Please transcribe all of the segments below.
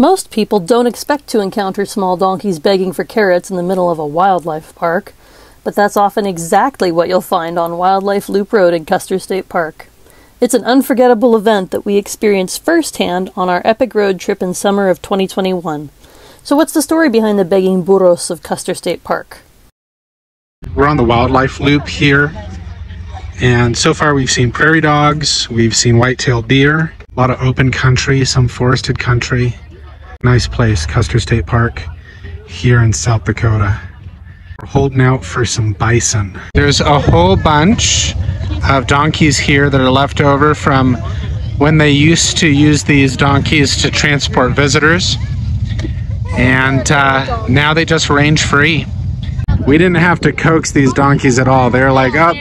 Most people don't expect to encounter small donkeys begging for carrots in the middle of a wildlife park, but that's often exactly what you'll find on Wildlife Loop Road in Custer State Park. It's an unforgettable event that we experienced firsthand on our epic road trip in summer of 2021. So what's the story behind the begging burros of Custer State Park? We're on the wildlife loop here, and so far we've seen prairie dogs, we've seen white-tailed deer, a lot of open country, some forested country. Nice place, Custer State Park, here in South Dakota. We're holding out for some bison. There's a whole bunch of donkeys here that are left over from when they used to use these donkeys to transport visitors. And now they just range free. We didn't have to coax these donkeys at all. They were like, oh,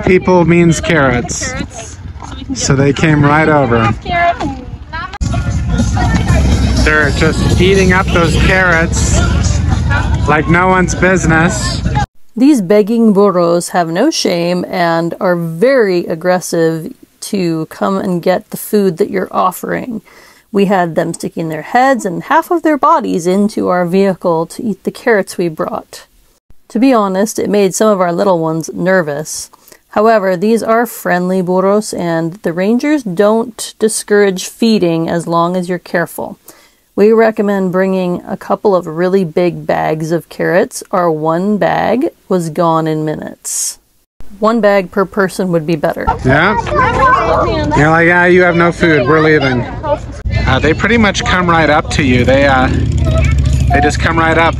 people means carrots. So they came right over. They're just eating up those carrots like no one's business. These begging burros have no shame and are very aggressive to come and get the food that you're offering. We had them sticking their heads and half of their bodies into our vehicle to eat the carrots we brought. To be honest, it made some of our little ones nervous. However, these are friendly burros, and the rangers don't discourage feeding as long as you're careful. We recommend bringing a couple of really big bags of carrots. Our one bag was gone in minutes. One bag per person would be better. Yeah. You're like, yeah, you have no food. We're leaving. They pretty much come right up to you. They just come right up.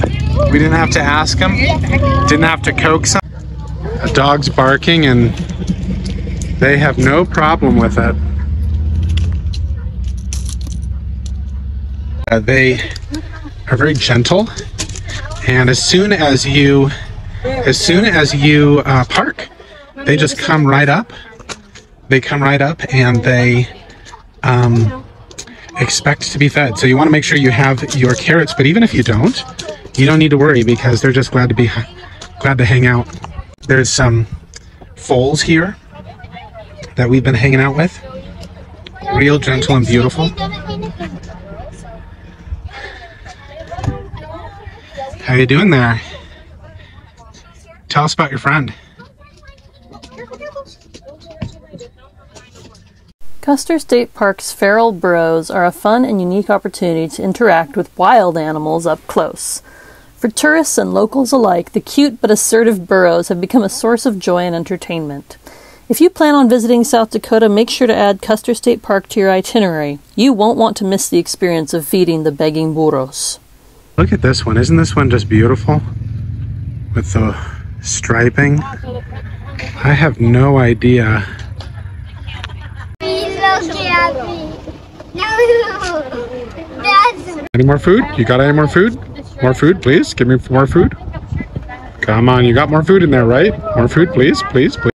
We didn't have to ask them. Didn't have to coax them. A dog's barking, and they have no problem with it. They are very gentle, and as soon as you park, they just come right up. They come right up, and they expect to be fed. So you want to make sure you have your carrots. But even if you don't need to worry, because they're just glad to hang out. There's some foals here that we've been hanging out with. Real gentle and beautiful. How you doing there? Tell us about your friend. Custer State Park's feral burros are a fun and unique opportunity to interact with wild animals up close. For tourists and locals alike, the cute but assertive burros have become a source of joy and entertainment. If you plan on visiting South Dakota, make sure to add Custer State Park to your itinerary. You won't want to miss the experience of feeding the begging burros. Look at this one. Isn't this one just beautiful? With the striping. I have no idea. Any more food? You got any more food? More food, please. Give me more food. Come on, you got more food in there, right? More food, please, please, please.